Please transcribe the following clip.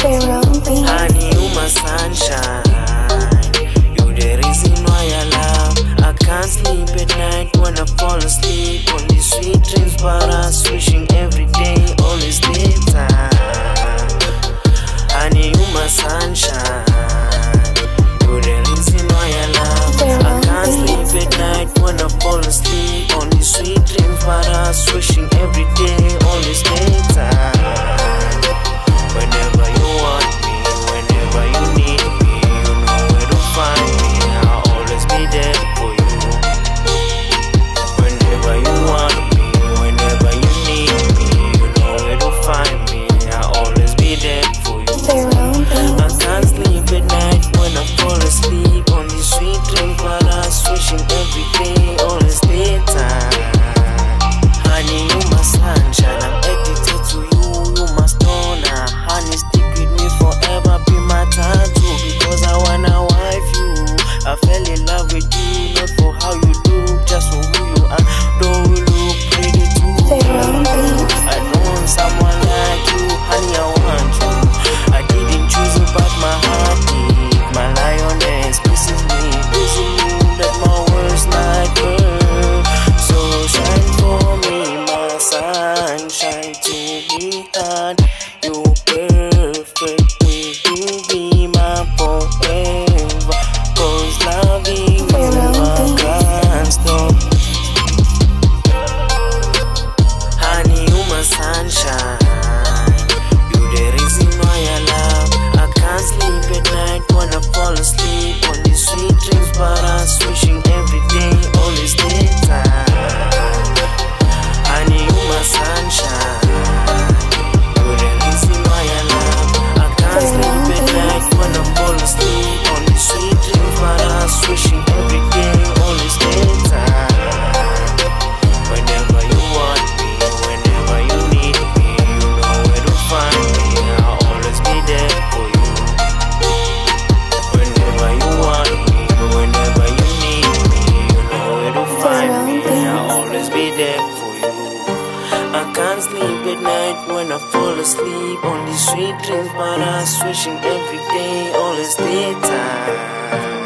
Honey, you my sunshine. You the reason why I love. I can't sleep at night when I fall asleep. Only sweet dreams but I'm wishing every day, always this time. Honey, you my sunshine. You the reason why I love. I can't sleep at night when I fall asleep. Only sweet dreams but I'm wishing every day, always this time. Whenever you want me, whenever you need me, you know where to find me. I'll always be there for you. Whenever you want me, whenever you need me, you know where to find me. I'll always be there for you. I can't sleep at night when I fall asleep. Only sweet dreams while I'm switching every day, always daytime. Honey, you my sunshine, I'm addicted to you. You my stoner, honey, stick with me forever, be my tattoo. Because I wanna wife you, I fell in love with you. Not for how you look, just for who you are. Though you look pretty too, I know someone like you, honey, I want you. I didn't choose you but my heart did. My lioness misses me, missing you. That my words like her. So shine for me, my sunshine. You're perfect, will be my forever. Cause loving you I can't stop. Honey, you my sunshine. You the reason why I love. I can't sleep at night when I fall asleep. Only sweet dreams but I'm switching every day, always daytime. Honey, you my sunshine. Wishing every day, always daytime. Whenever you want me, whenever you need me, you know where to find me. I'll always be there for you. Whenever you want me, whenever you need me, you know where to find me. I'll always be there for you. I can't sleep at night when I fall asleep. Only sweet dreams but I'm wishing every day, always daytime.